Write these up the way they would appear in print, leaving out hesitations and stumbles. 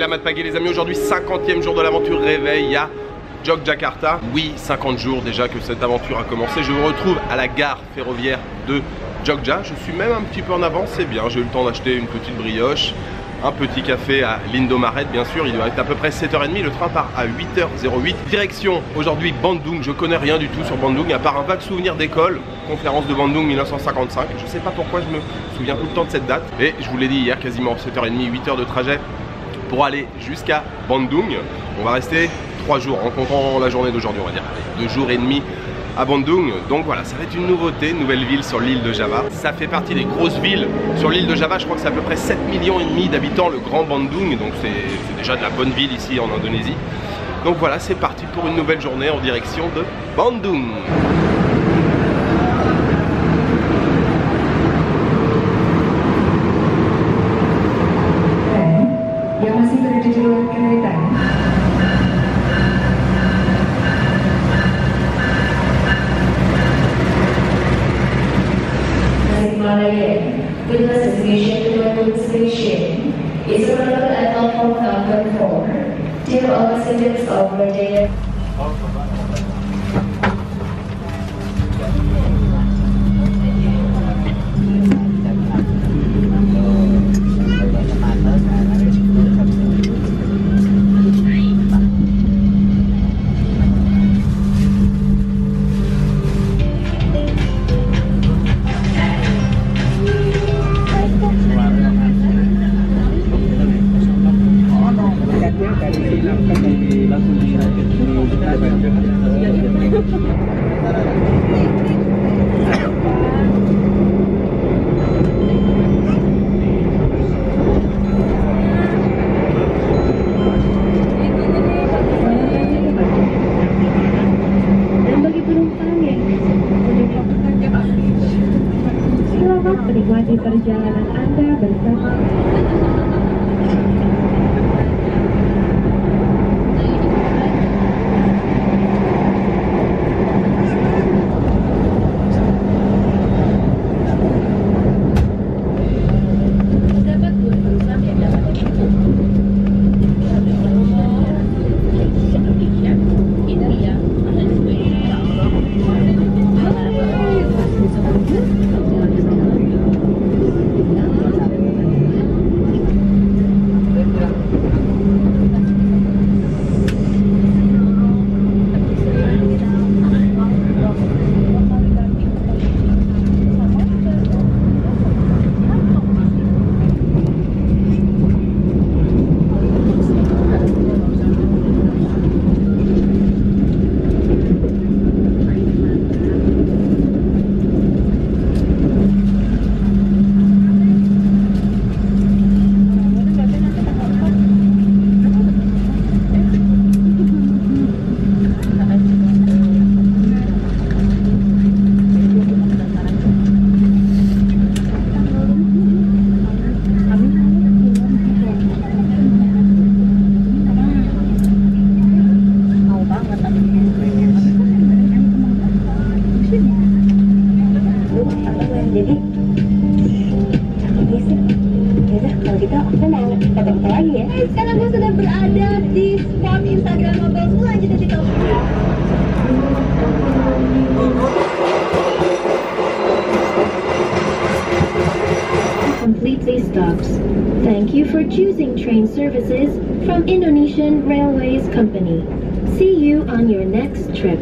la matpagé les amis, aujourd'hui 50e jour de l'aventure réveil à Jogjakarta. Oui, 50 jours déjà que cette aventure a commencé. Je me retrouve à la gare ferroviaire de Jogja. Je suis même un petit peu en avance, c'est bien. J'ai eu le temps d'acheter une petite brioche, un petit café à l'Indomaret bien sûr. Il doit être à peu près 7h30, le train part à 8h08. Direction aujourd'hui Bandung, je connais rien du tout sur Bandung à part un vague souvenir d'école, Conférence de Bandung 1955. Je sais pas pourquoi je me souviens tout le temps de cette date. Et je vous l'ai dit hier, quasiment 7h30, 8h de trajet pour aller jusqu'à Bandung. On va rester 3 jours en comptant la journée d'aujourd'hui, on va dire 2 jours et demi à Bandung. Donc voilà, ça va être une nouveauté, nouvelle ville sur l'île de Java. Ça fait partie des grosses villes sur l'île de Java, je crois que c'est à peu près 7,5 millions d'habitants le grand Bandung, donc c'est déjà de la bonne ville ici en Indonésie. Donc voilà, c'est parti pour une nouvelle journée en direction de Bandung. Thank you for choosing train services from Indonesian Railways Company. See you on your next trip.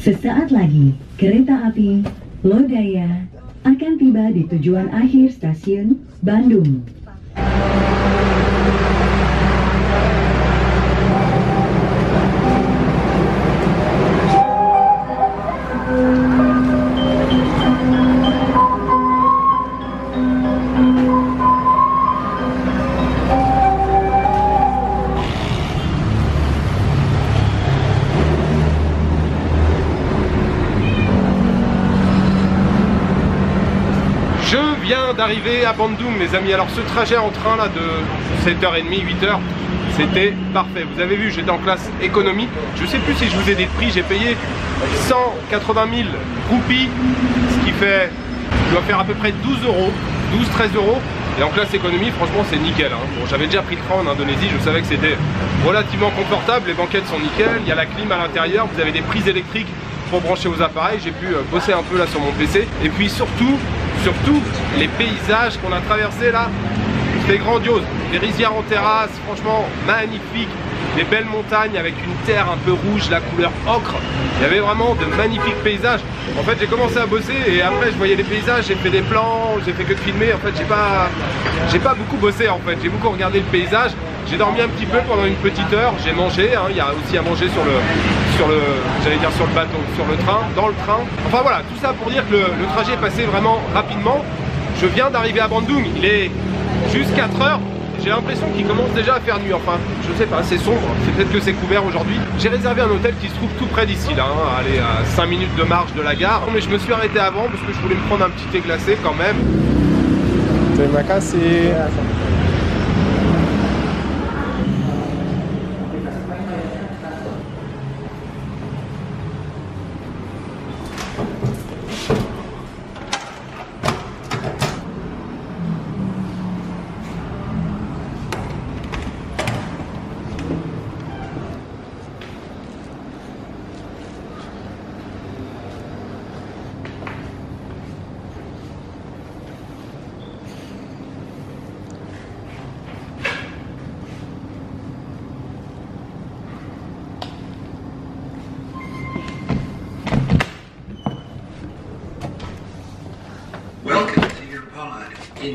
Sesaat lagi, kereta api Lodaya akan tiba di tujuan akhir stasiun Bandung. D'arriver à Bandung, mes amis. Alors ce trajet en train là de 7h30, 8h, c'était parfait. Vous avez vu, j'étais en classe économie. Je sais plus si je vous ai dit le prix, j'ai payé 180 000 roupies, ce qui fait, je dois faire à peu près 12 €, 12-13 €. Et en classe économie, franchement, c'est nickel, hein. Bon, j'avais déjà pris le train en Indonésie, je savais que c'était relativement confortable, les banquettes sont nickel, il y a la clim à l'intérieur, vous avez des prises électriques pour brancher vos appareils, j'ai pu bosser un peu là sur mon PC. Et puis surtout les paysages qu'on a traversés là, c'était grandiose. Les rizières en terrasse, franchement magnifique. Des belles montagnes avec une terre un peu rouge, la couleur ocre. Il y avait vraiment de magnifiques paysages. En fait, j'ai commencé à bosser et après je voyais les paysages, j'ai fait des plans, j'ai fait que de filmer. En fait, j'ai pas beaucoup bossé en fait. J'ai beaucoup regardé le paysage. J'ai dormi un petit peu pendant une petite heure, j'ai mangé, hein. Il y a aussi à manger sur le train. Enfin voilà, tout ça pour dire que le trajet est passé vraiment rapidement. Je viens d'arriver à Bandung, il est juste 4 h. J'ai l'impression qu'il commence déjà à faire nuit, enfin, je sais pas, c'est sombre, c'est peut-être que c'est couvert aujourd'hui. J'ai réservé un hôtel qui se trouve tout près d'ici là, hein, allez, à 5 minutes de marche de la gare. Mais je me suis arrêté avant parce que je voulais me prendre un petit thé glacé quand même. Terima kasih.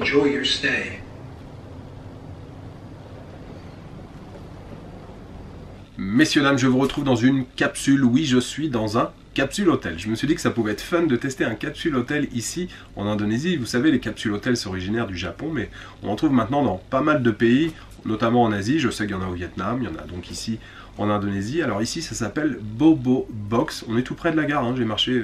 Enjoy your stay. Messieurs, dames, je vous retrouve dans une capsule. Oui, je suis dans un capsule hôtel. Je me suis dit que ça pouvait être fun de tester un capsule hôtel ici en Indonésie. Vous savez, les capsules hôtels sont originaires du Japon, mais on en trouve maintenant dans pas mal de pays, notamment en Asie. Je sais qu'il y en a au Vietnam, il y en a donc ici en Indonésie. Alors ici, ça s'appelle Bobobox. On est tout près de la gare, hein. J'ai marché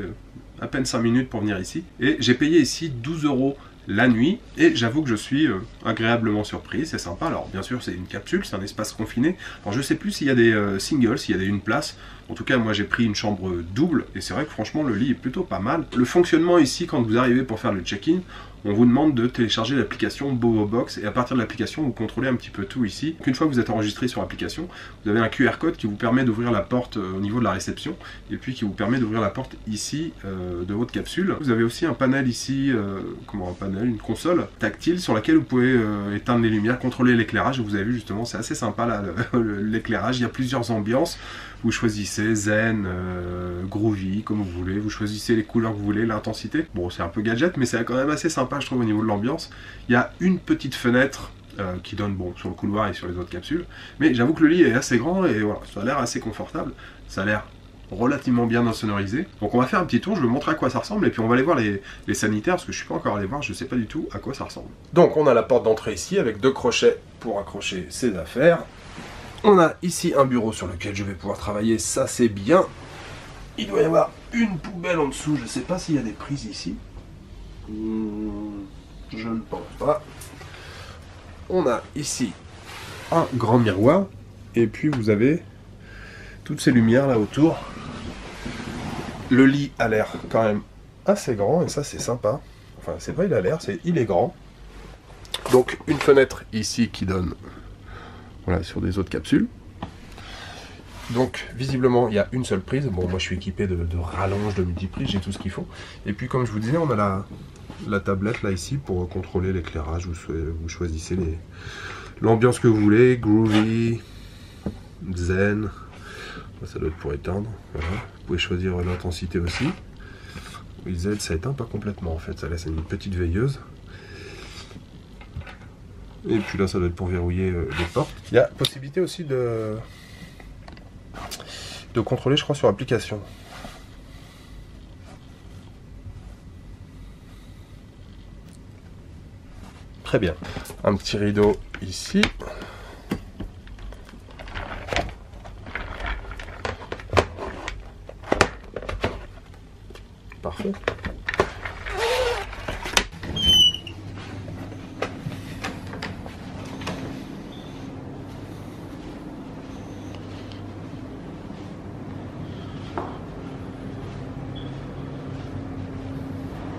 à peine 5 minutes pour venir ici. Et j'ai payé ici 12 € la nuit, et j'avoue que je suis agréablement surpris, c'est sympa. Alors bien sûr c'est une capsule, c'est un espace confiné, alors je sais plus s'il y a des singles, s'il y a une place, en tout cas moi j'ai pris une chambre double, et c'est vrai que franchement le lit est plutôt pas mal. Le fonctionnement ici, quand vous arrivez pour faire le check-in, on vous demande de télécharger l'application Bobobox, et à partir de l'application vous contrôlez un petit peu tout ici. Une fois que vous êtes enregistré sur l'application, vous avez un QR code qui vous permet d'ouvrir la porte au niveau de la réception, et puis qui vous permet d'ouvrir la porte ici de votre capsule. Vous avez aussi un panel ici, une console tactile sur laquelle vous pouvez éteindre les lumières, contrôler l'éclairage. Vous avez vu justement, c'est assez sympa là l'éclairage, il y a plusieurs ambiances. Vous choisissez zen, groovy, comme vous voulez, vous choisissez les couleurs que vous voulez, l'intensité. Bon, c'est un peu gadget, mais c'est quand même assez sympa, je trouve, au niveau de l'ambiance. Il y a une petite fenêtre qui donne, bon, sur le couloir et sur les autres capsules. Mais j'avoue que le lit est assez grand et voilà, ça a l'air assez confortable. Ça a l'air relativement bien insonorisé. Donc on va faire un petit tour, je vais vous montrer à quoi ça ressemble, et puis on va aller voir les sanitaires, parce que je suis pas encore allé voir, je sais pas du tout à quoi ça ressemble. Donc on a la porte d'entrée ici, avec 2 crochets pour accrocher ses affaires. On a ici un bureau sur lequel je vais pouvoir travailler, ça c'est bien. Il doit y avoir une poubelle en dessous, je sais pas s'il y a des prises ici. Je ne pense pas. On a ici un grand miroir, et puis vous avez toutes ces lumières là autour. Le lit a l'air quand même assez grand, et ça c'est sympa. Enfin, c'est pas il a l'air, c'est il est grand. Donc une fenêtre ici qui donne... voilà, sur des autres capsules. Donc visiblement il y a une seule prise. Bon, moi je suis équipé de rallonges, de multiprises, j'ai tout ce qu'il faut. Et puis comme je vous disais, on a la tablette là ici pour contrôler l'éclairage. Vous choisissez l'ambiance que vous voulez, groovy, zen, Ça doit être pour éteindre. Voilà. Vous pouvez choisir l'intensité aussi. Les aides, ça éteint pas complètement en fait. Ça laisse une petite veilleuse. Et puis là, ça doit être pour verrouiller les portes. Il y a possibilité aussi de contrôler, je crois, sur application. Très bien. Un petit rideau ici. Parfait.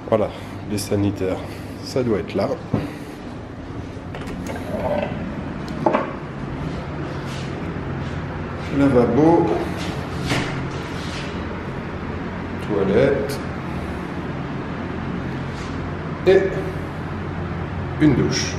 Voilà, les sanitaires, ça doit être là. Lavabo, toilette et une douche.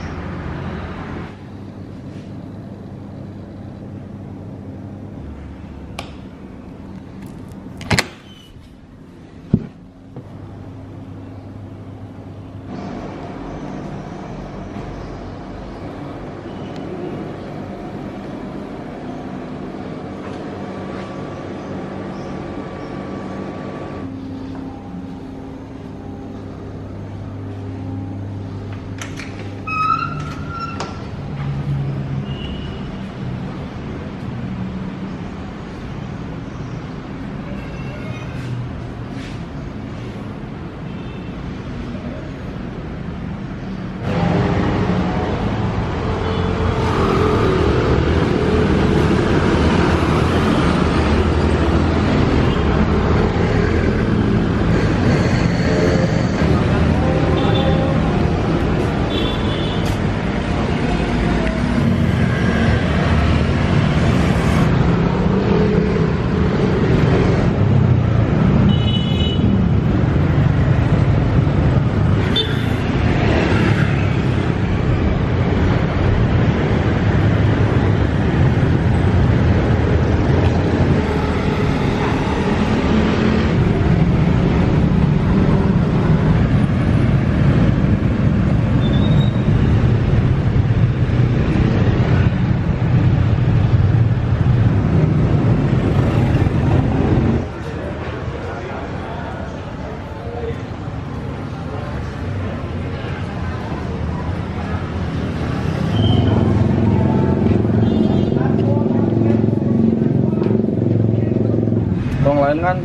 Kan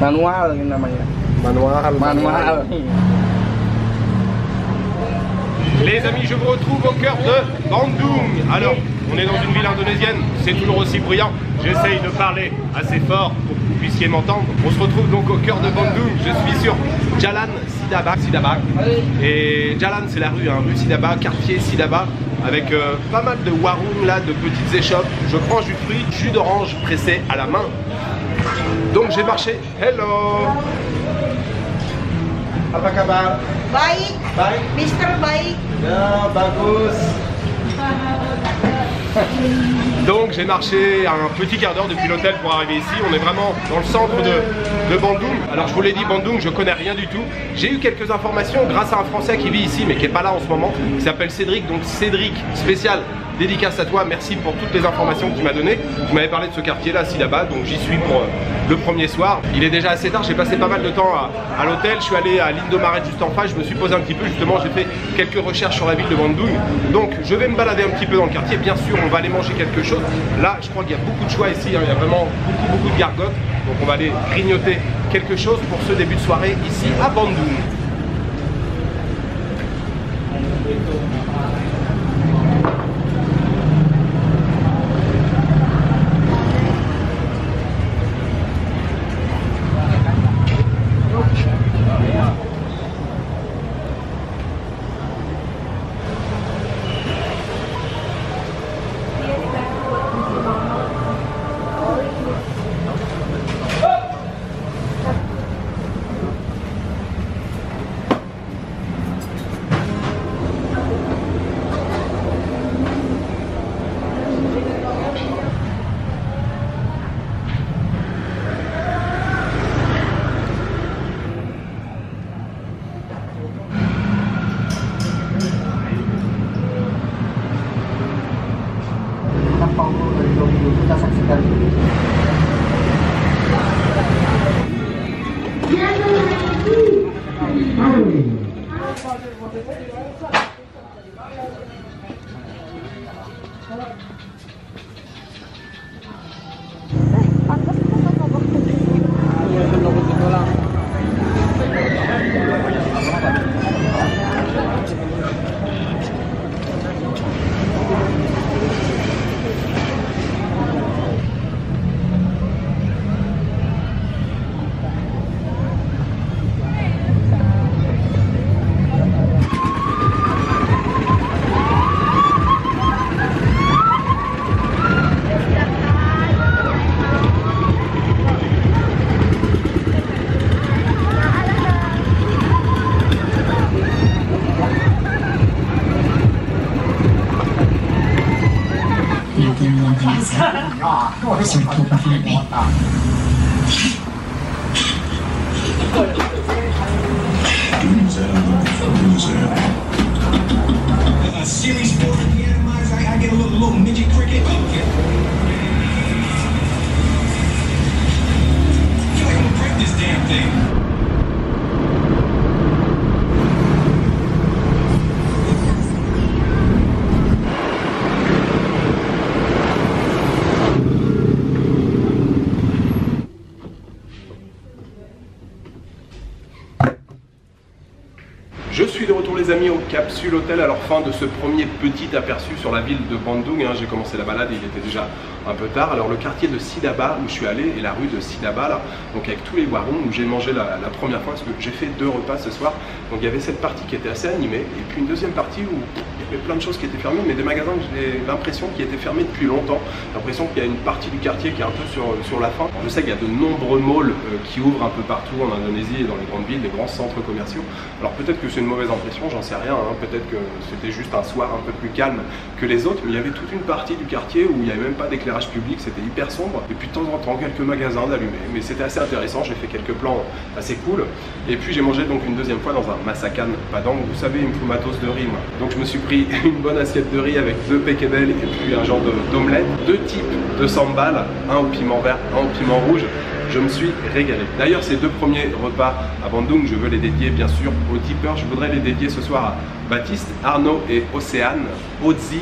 manual ini namanya, manual. Les amis, je vous retrouve au cœur de Bandung. Alors, on est dans une ville indonésienne, c'est toujours aussi bruyant. J'essaye de parler assez fort pour que vous puissiez m'entendre. On se retrouve donc au cœur de Bandung. Je suis sur Jalan Sidaba. Et Jalan, c'est la rue, hein, rue Sidaba, quartier Sidaba. Avec pas mal de warung là, de petites échoppes. Je prends jus de fruits, jus d'orange pressé à la main. Donc j'ai marché. Hello. Apa kabar? Baik. Baik. Mister baik. Ya, bagus. Donc j'ai marché un petit quart d'heure depuis l'hôtel pour arriver ici. On est vraiment dans le centre de Bandung. Alors je vous l'ai dit, Bandung, je connais rien du tout. J'ai eu quelques informations grâce à un Français qui vit ici mais qui n'est pas là en ce moment, qui s'appelle Cédric. Donc Cédric, spécial dédicace à toi, merci pour toutes les informations que tu m'as données. Tu m'avais parlé de ce quartier là, Sidaba, donc j'y suis pour le premier soir. Il est déjà assez tard, j'ai passé pas mal de temps à l'hôtel. Je suis allé à l'île de Marais juste en face, je me suis posé un petit peu, justement j'ai fait quelques recherches sur la ville de Bandung. Donc je vais me balader un petit peu dans le quartier, bien sûr on va aller manger quelque chose. Là je crois qu'il y a beaucoup de choix ici, hein. Il y a vraiment beaucoup de gargotes. Donc on va aller grignoter quelque chose pour ce début de soirée ici à Bandung. satu bahan kota. Je suis de retour les amis au Capsule Hôtel, alors fin de ce premier petit aperçu sur la ville de Bandung, hein. J'ai commencé la balade et il était déjà un peu tard. Alors le quartier de Sidaba où je suis allé et la rue de Sidaba là, donc avec tous les warungs où j'ai mangé la première fois parce que j'ai fait 2 repas ce soir. Donc il y avait cette partie qui était assez animée et puis une deuxième partie où il y avait plein de choses qui étaient fermées mais des magasins que j'ai l'impression qui étaient fermés depuis longtemps. J'ai l'impression qu'il y a une partie du quartier qui est un peu sur la fin. Alors, je sais qu'il y a de nombreux malls qui ouvrent un peu partout en Indonésie et dans les grandes villes, les grands centres commerciaux. Alors peut-être que c'est une mauvaise impression, j'en sais rien, hein. Peut-être que c'était juste un soir un peu plus calme que les autres, mais il y avait toute une partie du quartier où il n'y avait même pas d'éclairage public, c'était hyper sombre, et puis de temps en temps quelques magasins d'allumés, mais c'était assez intéressant, j'ai fait quelques plans assez cool, et puis j'ai mangé donc une deuxième fois dans un masakan Padang, vous savez, il me faut matos de riz, moi. Donc je me suis pris une bonne assiette de riz avec 2 pekebel et puis un genre d'omelette, 2 types de sambal, un au piment vert, un au piment rouge. Je me suis régalé. D'ailleurs, ces 2 premiers repas à Bandung, je veux les dédier bien sûr aux tipeurs. Je voudrais les dédier ce soir à Baptiste, Arnaud et Océane, Ozi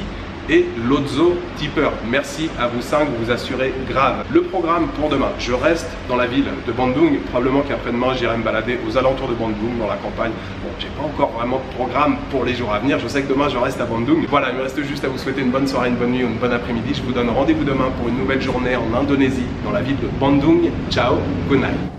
et Lozo tipeur. Merci à vous 5, vous assurez grave. Le programme pour demain, je reste dans la ville de Bandung. Probablement qu'après-demain, j'irai me balader aux alentours de Bandung, dans la campagne. Bon, j'ai pas encore vraiment de programme pour les jours à venir. Je sais que demain, je reste à Bandung. Voilà, il me reste juste à vous souhaiter une bonne soirée, une bonne nuit, une bonne après-midi. Je vous donne rendez-vous demain pour une nouvelle journée en Indonésie, dans la ville de Bandung. Ciao, good night.